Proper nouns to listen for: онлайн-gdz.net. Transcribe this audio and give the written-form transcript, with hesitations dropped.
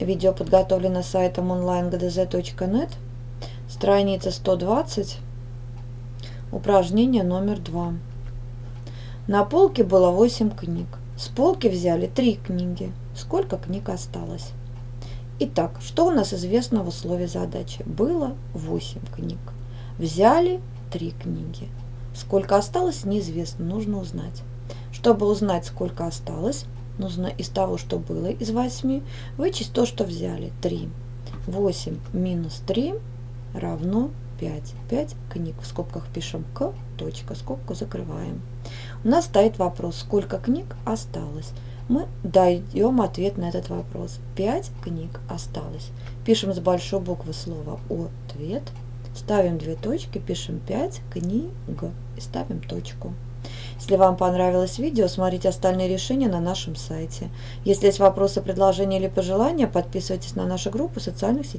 Видео подготовлено сайтом онлайн-gdz.net, страница 120, упражнение номер 2. На полке было 8 книг. С полки взяли 3 книги. Сколько книг осталось? Итак, что у нас известно в условии задачи? Было 8 книг. Взяли 3 книги. Сколько осталось, неизвестно, нужно узнать. Чтобы узнать, сколько осталось, нужно из того, что было, из 8, вычесть то, что взяли, 3. 8 минус 3 равно 5. 5 книг. В скобках пишем «к», точка, скобку закрываем. У нас стоит вопрос, сколько книг осталось. Мы даем ответ на этот вопрос. 5 книг осталось. Пишем с большой буквы слово «ответ», ставим 2 точки, пишем 5 книг и ставим точку. Если вам понравилось видео, смотрите остальные решения на нашем сайте. Если есть вопросы, предложения или пожелания, подписывайтесь на нашу группу в социальных сетях.